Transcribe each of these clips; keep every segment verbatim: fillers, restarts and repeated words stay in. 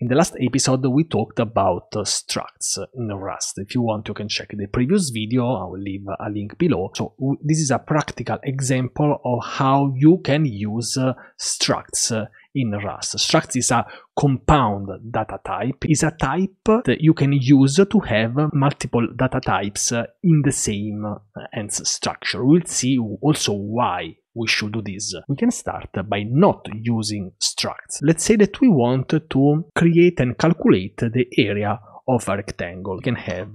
In the last episode we talked about structs in Rust. If you want, you can check the previous video, I will leave a link below. So this is a practical example of how you can use structs in Rust. Structs is a compound data type, is a type that you can use to have multiple data types in the same ENS structure. We'll see also why we should do this. We can start by not using structs. Let's say that we want to create and calculate the area of a rectangle. We can have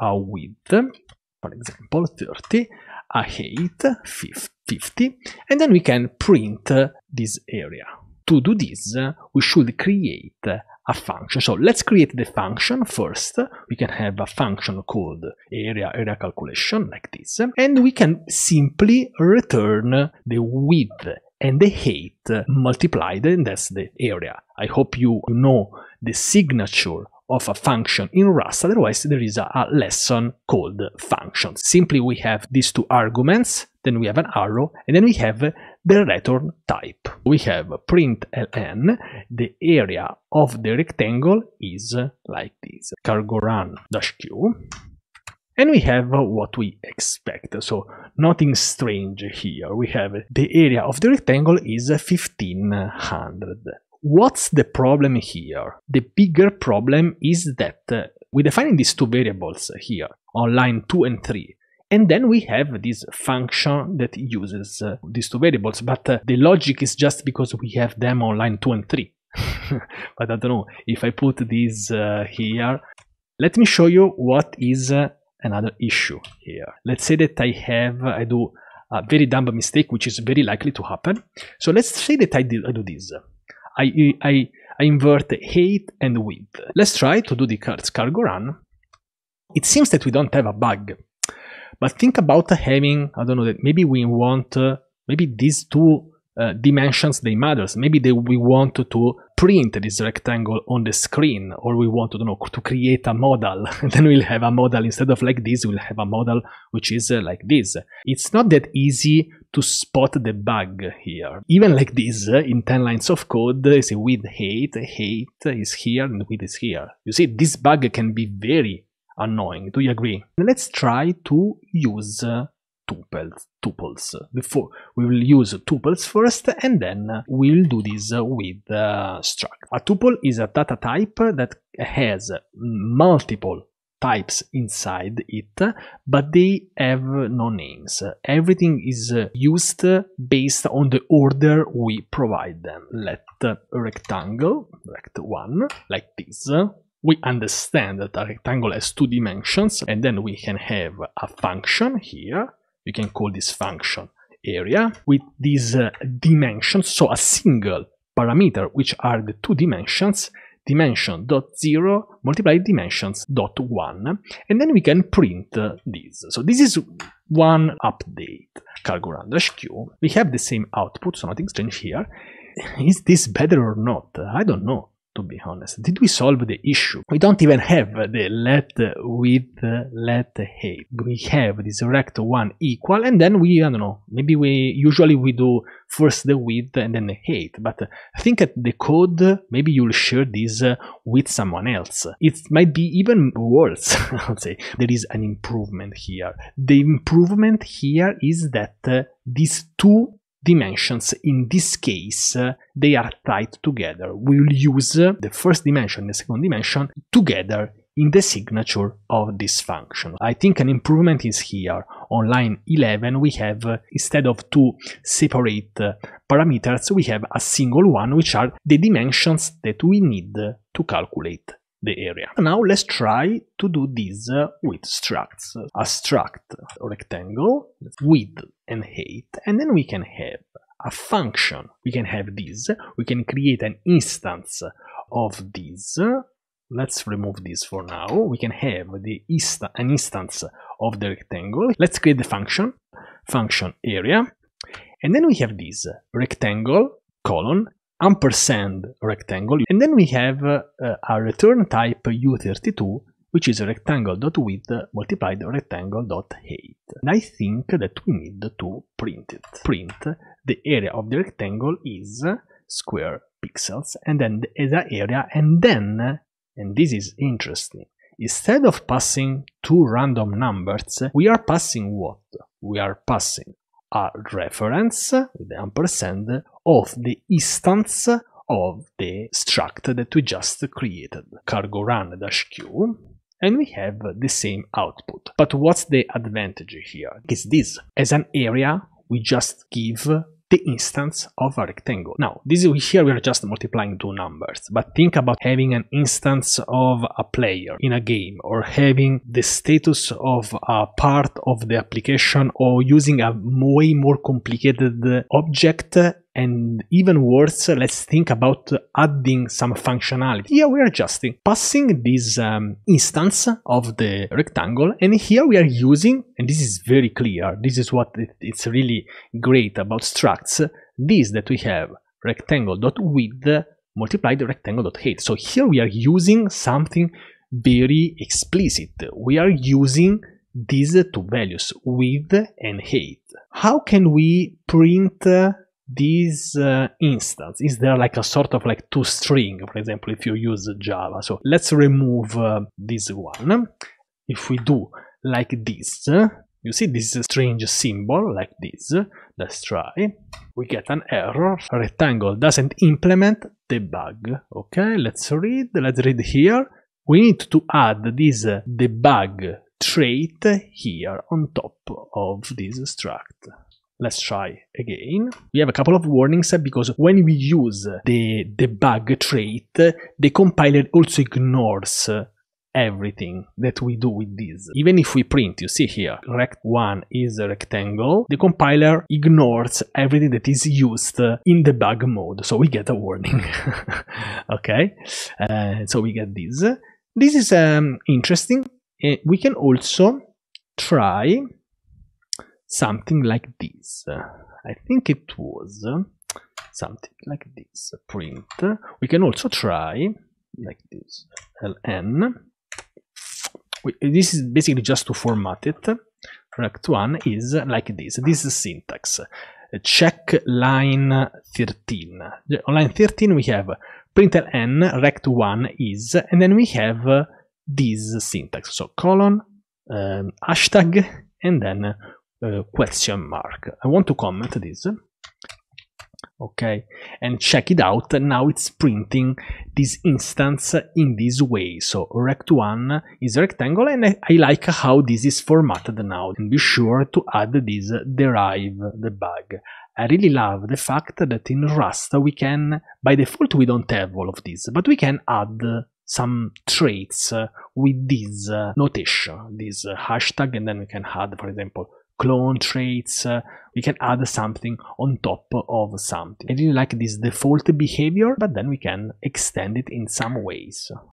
a width, for example, thirty, a height, fifty, and then we can print this area. To do this, we should create a function. So let's create the function first. We can have a function called area area calculation like this, and we can simply return the width and the height multiplied, and that's the area. I hope you know the signature of a function in Rust, otherwise there is a, a lesson called functions. Simply we have these two arguments, then we have an arrow, and then we have the return type. We have println, the area of the rectangle is like this, cargo run dash q, and we have what we expect, so nothing strange here. We have the area of the rectangle is fifteen hundred. What's the problem here? The bigger problem is that uh, we define these two variables here on line two and three, and then we have this function that uses uh, these two variables, but uh, the logic is just because we have them on line two and three. But I don't know if I put this uh, here. Let me show you what is uh, another issue here. Let's say that I have I do a very dumb mistake, which is very likely to happen. So let's say that I do, I do this. I, I, I invert height and width. Let's try to do the cargo run. It seems that we don't have a bug, but think about having, I don't know, that maybe we want, uh, maybe these two uh, dimensions, they matter. Maybe they, we want to print this rectangle on the screen, or we want to, I don't know, to create a model. Then we'll have a model, instead of like this, we'll have a model which is uh, like this. It's not that easy to spot the bug here. Even like this, in ten lines of code, you see width, height, height is here, and width is here. You see, this bug can be very annoying. Do you agree? Let's try to use uh, tuples. tuples. Before, we will use tuples first, and then we'll do this with uh, struct. A tuple is a data type that has multiple types inside it, but they have no names. Everything is used based on the order we provide them. Let rectangle, rect one, like this. We understand that a rectangle has two dimensions, and then we can have a function here. You can call this function area with these uh, dimensions, so a single parameter, which are the two dimensions, dimension dot zero multiplied dimensions dot one, and then we can print uh, this. So this is one update. Cargo run dash q. We have the same output, so nothing strange here. Is this better or not? I don't know. To be honest, did we solve the issue? We don't even have the let width, let height. We have this rect one equal, and then we, I don't know, maybe we usually we do first the width and then the height, but I think at the code maybe you'll share this with someone else. It might be even worse. I would say there is an improvement here. The improvement here is that uh, these two dimensions, in this case, uh, they are tied together. We will use uh, the first dimension and the second dimension together in the signature of this function. I think an improvement is here. On line eleven, we have, uh, instead of two separate uh, parameters, we have a single one, which are the dimensions that we need uh, to calculate the area. Now let's try to do this uh, with structs. A struct rectangle width and height, and then we can have a function. We can have this. We can create an instance of this. Let's remove this for now. We can have the insta an instance of the rectangle. Let's create the function, function area, and then we have this rectangle colon ampersand rectangle, and then we have uh, a return type u thirty-two, which is rectangle.width multiplied rectangle.height. And I think that we need to print it. Print the area of the rectangle is, square pixels, and then the E S A area, and then, and this is interesting, instead of passing two random numbers, we are passing what? We are passing a reference with the ampersand of the instance of the struct that we just created, cargo run-q, and we have the same output. But what's the advantage here? Is this. As an area, we just give the instance of a rectangle. Now, this is, here we are just multiplying two numbers, but think about having an instance of a player in a game, or having the status of a part of the application, or using a way more complicated object. And even worse, let's think about adding some functionality. Here we are just passing this um, instance of the rectangle, and here we are using, and this is very clear, this is what it, it's really great about structs, this that we have, rectangle.width multiplied rectangle.height. So here we are using something very explicit. We are using these two values, width and height. How can we print uh, this uh, instance? Is there like a sort of like two string, for example, if you use Java? So let's remove uh, this one. If we do like this, you see this strange symbol like this. Let's try. We get an error. Rectangle doesn't implement debug. Okay, let's read. Let's read here. We need to add this debug trait here on top of this struct. Let's try again. We have a couple of warnings because when we use the debug trait, the compiler also ignores everything that we do with this. Even if we print, you see here, rect one is a rectangle, the compiler ignores everything that is used in debug mode. So we get a warning. Okay, uh, so we get this. This is um, interesting. Uh, we can also try something like this. I think it was something like this. Print. We can also try like this. L N. We, this is basically just to format it. rect one is like this. This is syntax. Check line thirteen. On line thirteen we have print L N, rect one is, and then we have this syntax. So colon, um, hashtag, and then Uh, question mark. I want to comment this. Okay, and check it out. Now it's printing this instance in this way. So rect one is a rectangle, and I, I like how this is formatted now. And be sure to add this derive debug. I really love the fact that in Rust we can, by default we don't have all of this, but we can add some traits with this notation, this hashtag, and then we can add, for example, clone traits. Uh, we can add something on top of something. I really like this default behavior, but then we can extend it in some ways.